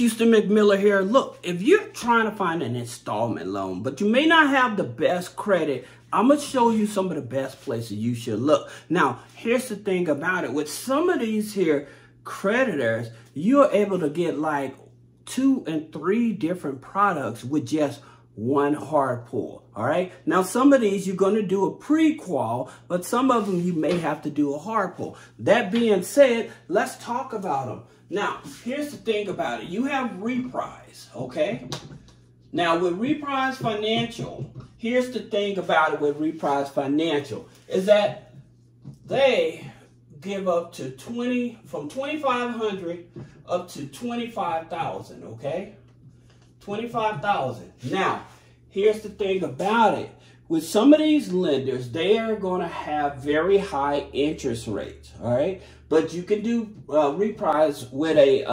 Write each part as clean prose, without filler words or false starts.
Houston McMiller here. Look, if you're trying to find an installment loan, but you may not have the best credit, I'm going to show you some of the best places you should look. Now, here's the thing about it. With some of these here creditors, you're able to get like 2 and 3 different products with just one hard pull. All right. Now, some of these you're going to do a pre-qual, but some of them you may have to do a hard pull. That being said, let's talk about them. Now, here's the thing about it. You have Reprise. OK, now with Reprise Financial, here's the thing about it with Reprise Financial is that they give up to 2,500 up to 25,000. OK, 25,000. Now, here's the thing about it. With some of these lenders, they are going to have very high interest rates. All right. But you can do Reprise with a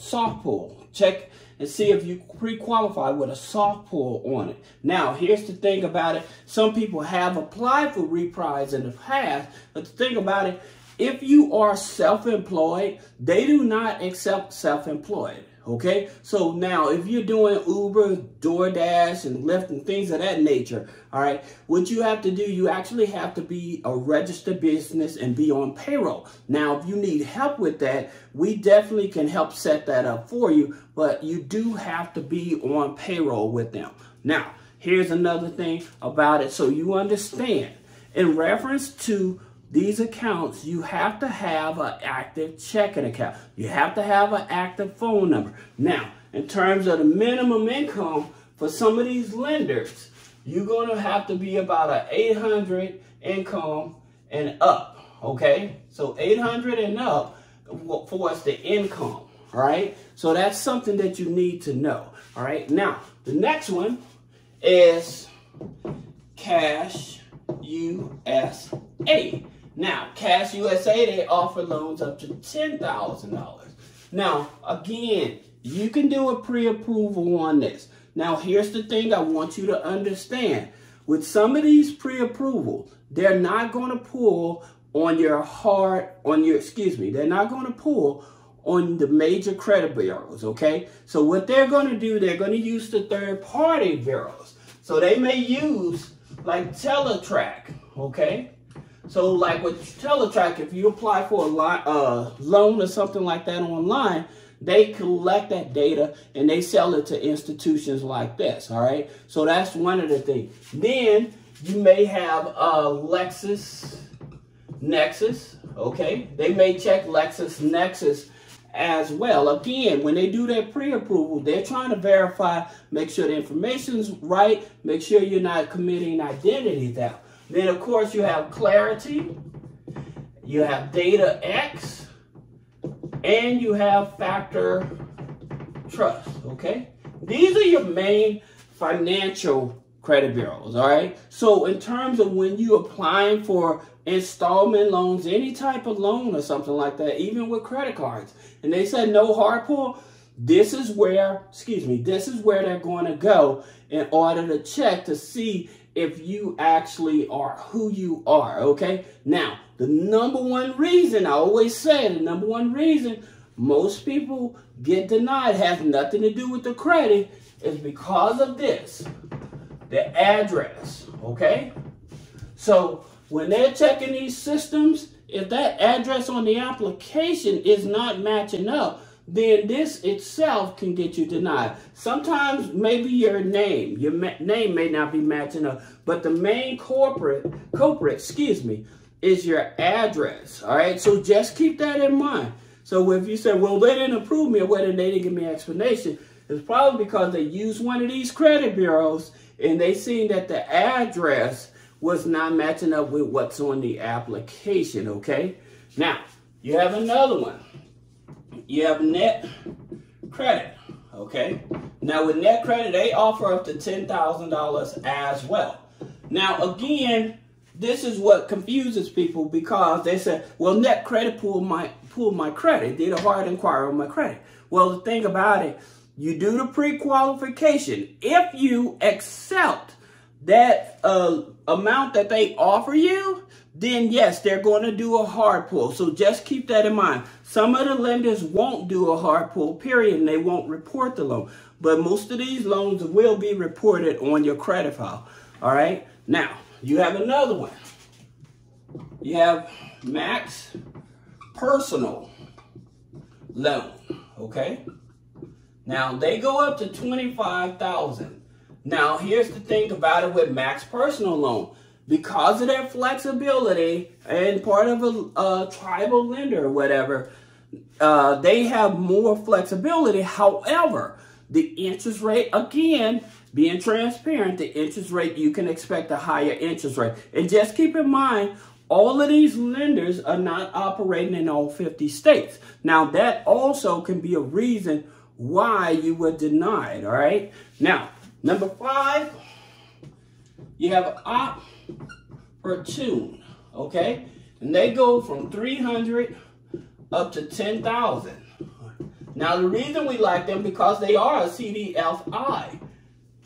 soft pull. Check and see if you pre-qualify with a soft pull on it. Now, here's the thing about it. Some people have applied for Reprise in the past. But the thing about it, if you are self-employed, they do not accept self-employed. Okay, so now if you're doing Uber, DoorDash, and Lyft and things of that nature, all right, what you have to do, you actually have to be a registered business and be on payroll. Now, if you need help with that, we definitely can help set that up for you, but you do have to be on payroll with them. Now, here's another thing about it, so you understand. In reference to these accounts, you have to have an active checking account. You have to have an active phone number. Now, in terms of the minimum income for some of these lenders, you're going to have to be about an 800 income and up, okay? So 800 and up for us the income, all right? So that's something that you need to know, all right? Now, the next one is CashUSA. Now, CashUSA, they offer loans up to $10,000. Now, again, you can do a pre-approval on this. Now, here's the thing I want you to understand. With some of these pre-approval, they're not going to pull on your they're not going to pull on the major credit bureaus, okay? So what they're going to do, they're going to use the third-party bureaus. So they may use, like, Teletrack, okay? So like with Teletrack, if you apply for a loan or something like that online, they collect that data and they sell it to institutions like this, all right? So that's one of the things. Then you may have LexisNexis, okay? They may check LexisNexis as well. Again, when they do their pre-approval, they're trying to verify, make sure the information's right, make sure you're not committing identity theft. Then, of course, you have Clarity, you have Data X, and you have FactorTrust, okay? These are your main financial credit bureaus, all right? So in terms of when you're applying for installment loans, any type of loan or something like that, even with credit cards, and they said no hard pull, this is where, this is where they're going to go in order to check to see if you actually are who you are, okay? Now, the number one reason, I always say, the number one reason most people get denied has nothing to do with the credit is because of this, the address, okay? So when they're checking these systems, if that address on the application is not matching up, then this itself can get you denied. Sometimes maybe your name may not be matching up, but the main culprit is your address, all right? So just keep that in mind. So if you say, well, they didn't approve me, or whether they didn't give me an explanation, it's probably because they used one of these credit bureaus and they seen that the address was not matching up with what's on the application, okay? Now, you have another one. You have Net Credit, okay? Now, with Net Credit, they offer up to $10,000 as well. Now, again, this is what confuses people because they say, well, Net Credit pulled my credit, did a hard inquiry on my credit. Well, the thing about it, you do the pre-qualification. If you accept that amount that they offer you, then yes, they're going to do a hard pull. So just keep that in mind. Some of the lenders won't do a hard pull, period, and they won't report the loan. But most of these loans will be reported on your credit file. All right. Now, you have another one. You have Max Personal Loan. Okay. Now, they go up to $25,000. Now, here's the thing about it with Max Personal Loan. Because of their flexibility and part of a tribal lender or whatever, they have more flexibility. However, the interest rate, again, being transparent, the interest rate, you can expect a higher interest rate. And just keep in mind, all of these lenders are not operating in all 50 states. Now, that also can be a reason why you were denied, all right? Now, number 5, you have Oportun, okay? And they go from $300 up to $10,000. Now, the reason we like them because they are a CDFI.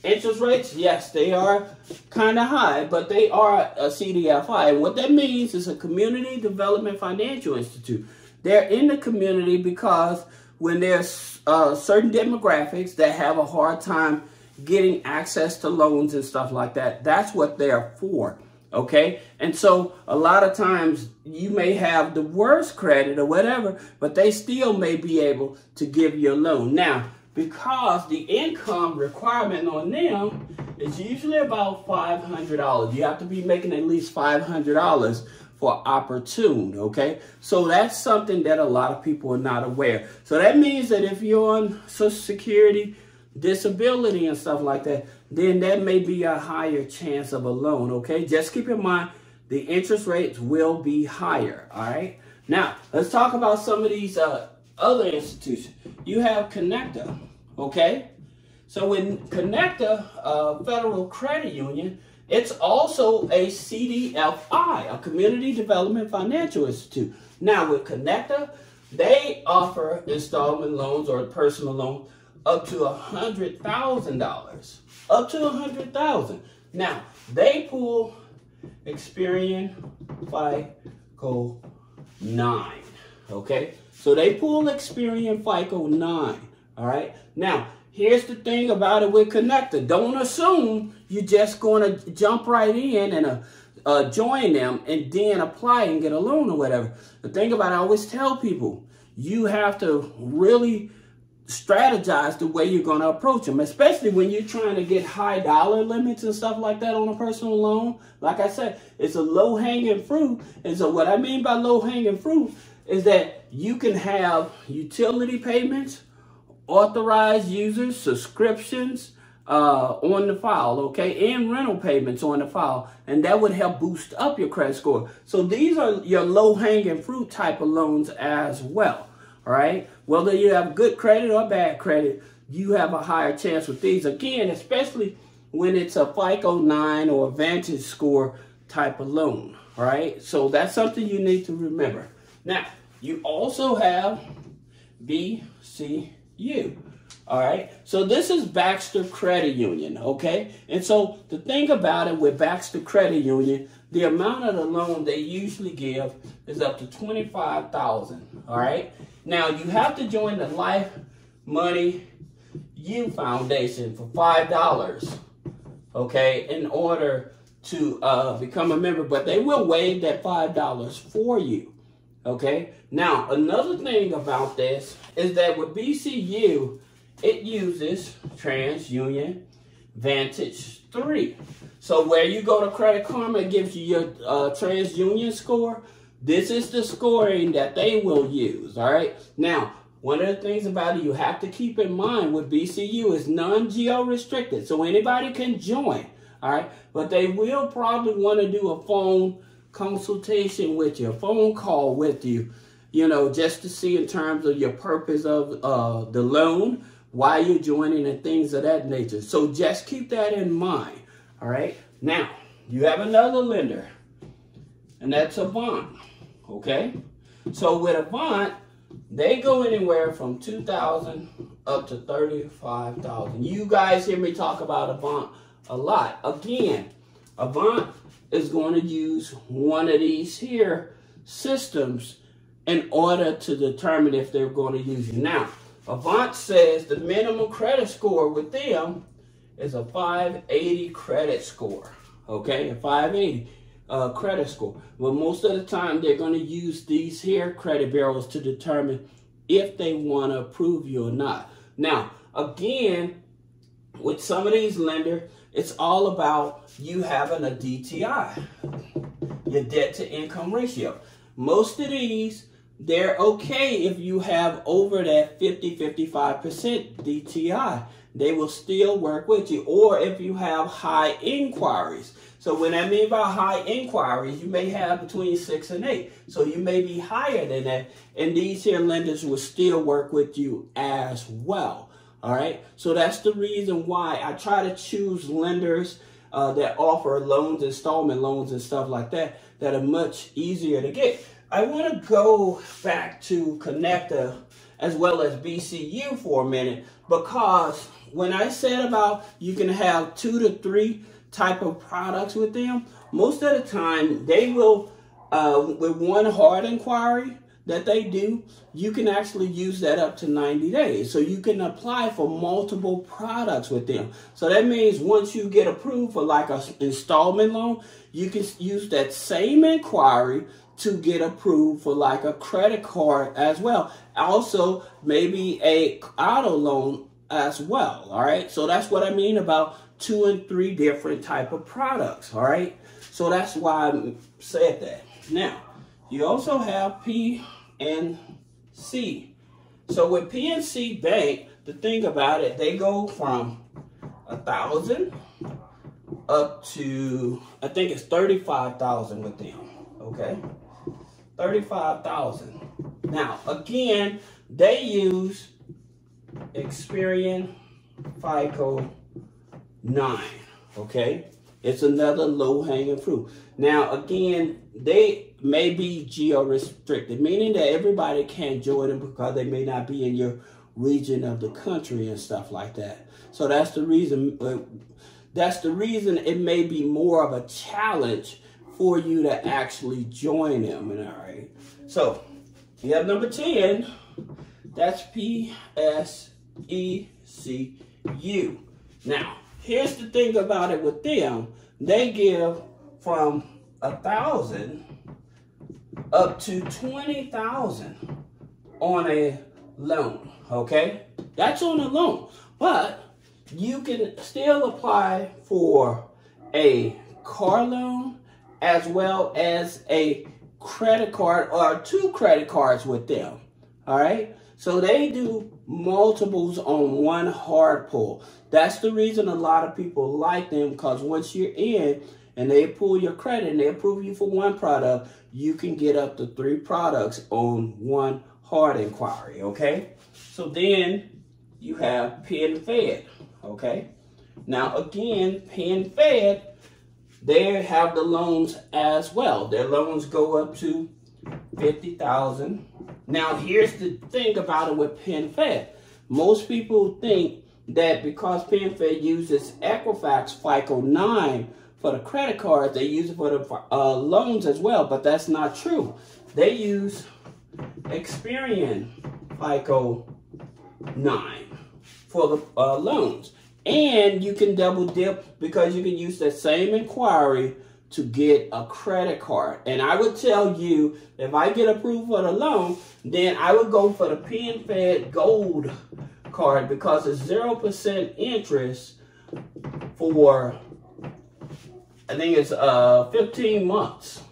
Interest rates, yes, they are kind of high, but they are a CDFI. And what that means is a community development financial institute. They're in the community because when there's certain demographics that have a hard time getting access to loans and stuff like that, that's what they're for, okay? And so a lot of times you may have the worst credit or whatever, but they still may be able to give you a loan. Now, because the income requirement on them is usually about $500. You have to be making at least $500 for Oportun, okay? So that's something that a lot of people are not aware. So that means that if you're on Social Security, disability and stuff like that, then that may be a higher chance of a loan, okay? Just keep in mind, the interest rates will be higher, all right? Now, let's talk about some of these other institutions. You have Connecta, okay? So in Connecta Federal Credit Union, it's also a CDFI, a Community Development Financial Institute. Now, with Connecta, they offer installment loans or personal loans up to $100,000, up to $100,000. Now, they pull Experian FICO 9, okay? So they pull Experian FICO 9, all right? Now, here's the thing about it with Connecta. Don't assume you're just going to jump right in and join them and then apply and get a loan or whatever. The thing about it, I always tell people, you have to really strategize the way you're going to approach them, especially when you're trying to get high dollar limits and stuff like that on a personal loan. Like I said, it's a low-hanging fruit. And so what I mean by low-hanging fruit is that you can have utility payments, authorized users, subscriptions on the file, okay, and rental payments on the file, and that would help boost up your credit score. So these are your low-hanging fruit type of loans as well. All right, whether you have good credit or bad credit, you have a higher chance with these. Again, especially when it's a FICO 9 or Vantage score type of loan. All right, so that's something you need to remember. Now, you also have BCU. All right, so this is Baxter Credit Union. Okay, and so the thing about it with Baxter Credit Union, the amount of the loan they usually give is up to $25,000, all right? Now, you have to join the Life Money U Foundation for $5, okay, in order to become a member, but they will waive that $5 for you, okay? Now, another thing about this is that with BCU, it uses TransUnion Vantage 3. So where you go to Credit Karma, it gives you your TransUnion score. This is the scoring that they will use, all right? Now, one of the things about it you have to keep in mind with BCU is non-geo restricted, so anybody can join, all right? But they will probably want to do a phone consultation with you, a phone call with you, you know, just to see in terms of your purpose of the loan, why you're joining and things of that nature. So just keep that in mind, all right? Now, you have another lender, and that's Avant, okay? So with Avant, they go anywhere from $2,000 up to $35,000. You guys hear me talk about Avant a lot. Again, Avant is going to use one of these here systems in order to determine if they're going to use you. Now, Avant says the minimum credit score with them is a 580 credit score, okay? A 580 credit score. But most of the time, they're going to use these here credit bureaus to determine if they want to approve you or not. Now, again, with some of these lenders, it's all about you having a DTI, your debt to income ratio. Most of these, they're okay if you have over that 50-55% DTI. They will still work with you, or if you have high inquiries. So when I mean by high inquiries, you may have between 6 and 8. So you may be higher than that, and these here lenders will still work with you as well. All right, so that's the reason why I try to choose lenders that offer loans, installment loans and stuff like that, that are much easier to get. I want to go back to Connecta as well as BCU for a minute, because when I said about you can have 2 to 3 type of products with them, most of the time they will, with one hard inquiry that they do, you can actually use that up to 90 days. So you can apply for multiple products with them. So that means once you get approved for like an installment loan, you can use that same inquiry to get approved for like a credit card as well. Also, maybe a auto loan as well, all right? So that's what I mean about 2 and 3 different type of products, all right? So that's why I said that. Now, you also have PNC. So with PNC Bank, the thing about it, they go from 1,000 up to, I think it's 35,000 with them, okay? 35,000. Now, again, they use Experian FICO 9, okay? It's another low-hanging fruit. Now, again, they may be geo-restricted, meaning that everybody can't join them because they may not be in your region of the country and stuff like that. So that's the reason. It may be more of a challenge for you to actually join them. And all right. So you have number 10. That's PSECU. Now, here's the thing about it with them. They give from 1,000 up to 20,000 on a loan, okay? That's on a loan, but you can still apply for a car loan as well as a credit card or 2 credit cards with them, all right? So they do multiples on one hard pull. That's the reason a lot of people like them, because once you're in and they pull your credit and they approve you for one product, you can get up to 3 products on one hard inquiry, okay? So then you have PenFed, okay? Now again, PenFed, they have the loans as well. Their loans go up to 50,000. Now, here's the thing about it with PenFed. Most people think that because PenFed uses Equifax FICO 9 for the credit cards, they use it for the loans as well, but that's not true. They use Experian FICO 9 for the loans. And you can double dip because you can use that same inquiry to get a credit card. And I would tell you, if I get approved for the loan, then I would go for the PenFed Gold card because it's 0% interest for, I think it's 15 months.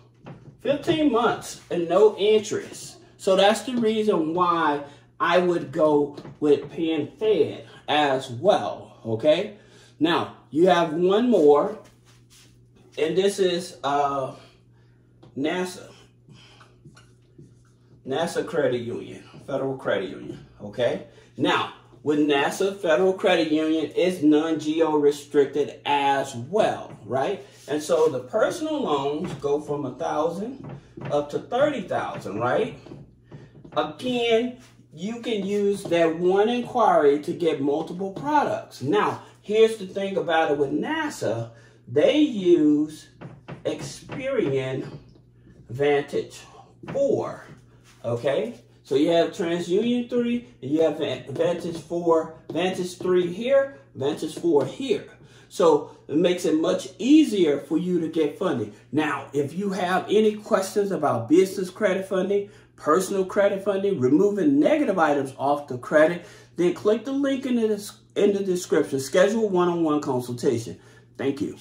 15 months and no interest. So that's the reason why I would go with PenFed as well, okay? Now, you have one more. And this is NASA Credit Union, Federal Credit Union, okay? Now, with NASA Federal Credit Union, it's non-geo restricted as well, right? And so the personal loans go from 1,000 up to 30,000, right? Again, you can use that one inquiry to get multiple products. Now, here's the thing about it with NASA. They use Experian Vantage 4, okay? So you have TransUnion 3, and you have Vantage 4, Vantage 3 here, Vantage 4 here. So it makes it much easier for you to get funding. Now, if you have any questions about business credit funding, personal credit funding, removing negative items off the credit, then click the link in the description. Schedule a one-on-one consultation. Thank you.